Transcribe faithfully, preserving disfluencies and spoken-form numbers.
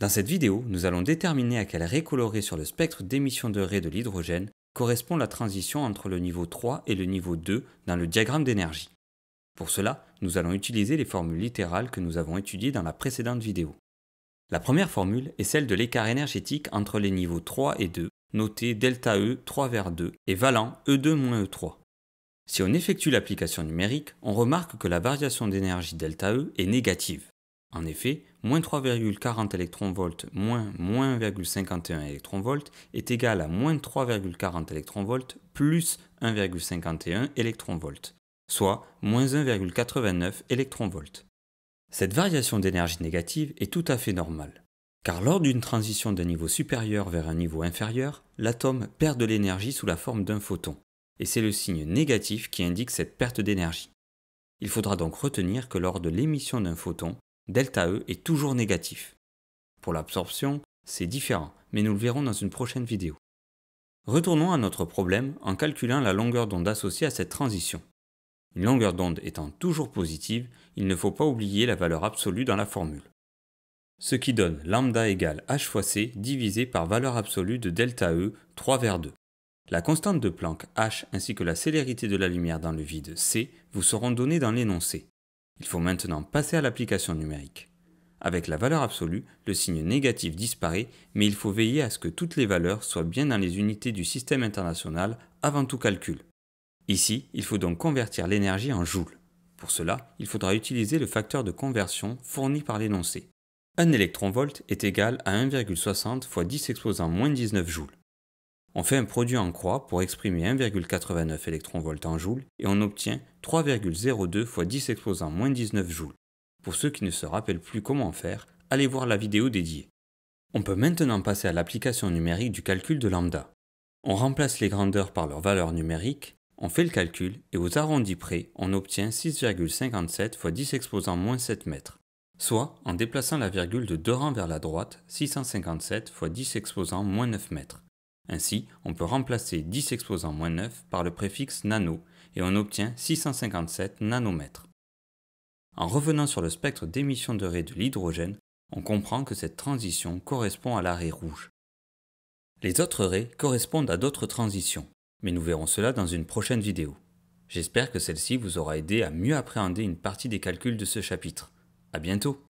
Dans cette vidéo, nous allons déterminer à quelle raie colorée sur le spectre d'émission de Ray de l'hydrogène correspond la transition entre le niveau trois et le niveau deux dans le diagramme d'énergie. Pour cela, nous allons utiliser les formules littérales que nous avons étudiées dans la précédente vidéo. La première formule est celle de l'écart énergétique entre les niveaux trois et deux, noté delta E trois vers deux et valant E deux moins E trois. Si on effectue l'application numérique, on remarque que la variation d'énergie delta E est négative. En effet, moins trois virgule quarante électronvolts moins moins un virgule cinquante et un électronvolts est égal à moins trois virgule quarante électronvolts plus un virgule cinquante et un électronvolts, soit moins un virgule quatre-vingt-neuf électronvolts. Cette variation d'énergie négative est tout à fait normale, car lors d'une transition d'un niveau supérieur vers un niveau inférieur, l'atome perd de l'énergie sous la forme d'un photon, et c'est le signe négatif qui indique cette perte d'énergie. Il faudra donc retenir que lors de l'émission d'un photon, delta E est toujours négatif. Pour l'absorption, c'est différent, mais nous le verrons dans une prochaine vidéo. Retournons à notre problème en calculant la longueur d'onde associée à cette transition. Une longueur d'onde étant toujours positive, il ne faut pas oublier la valeur absolue dans la formule. Ce qui donne lambda égale h fois c divisé par valeur absolue de delta E trois vers deux. La constante de Planck h ainsi que la célérité de la lumière dans le vide c vous seront données dans l'énoncé. Il faut maintenant passer à l'application numérique. Avec la valeur absolue, le signe négatif disparaît, mais il faut veiller à ce que toutes les valeurs soient bien dans les unités du système international avant tout calcul. Ici, il faut donc convertir l'énergie en joules. Pour cela, il faudra utiliser le facteur de conversion fourni par l'énoncé. un électronvolt est égal à un virgule soixante fois dix exposant moins dix-neuf joules. On fait un produit en croix pour exprimer un virgule quatre-vingt-neuf électronvolts en joules et on obtient trois virgule zéro deux fois dix exposant moins dix-neuf joules. Pour ceux qui ne se rappellent plus comment faire, allez voir la vidéo dédiée. On peut maintenant passer à l'application numérique du calcul de lambda. On remplace les grandeurs par leur valeur numérique, on fait le calcul et aux arrondis près, on obtient six virgule cinquante-sept fois dix exposant moins sept mètres, soit, en déplaçant la virgule de deux rangs vers la droite, six cent cinquante-sept fois dix exposant moins neuf mètres. Ainsi, on peut remplacer dix exposant moins neuf par le préfixe nano et on obtient six cent cinquante-sept nanomètres. En revenant sur le spectre d'émission de Ray de l'hydrogène, on comprend que cette transition correspond à la raie rouge. Les autres raies correspondent à d'autres transitions, mais nous verrons cela dans une prochaine vidéo. J'espère que celle-ci vous aura aidé à mieux appréhender une partie des calculs de ce chapitre. À bientôt!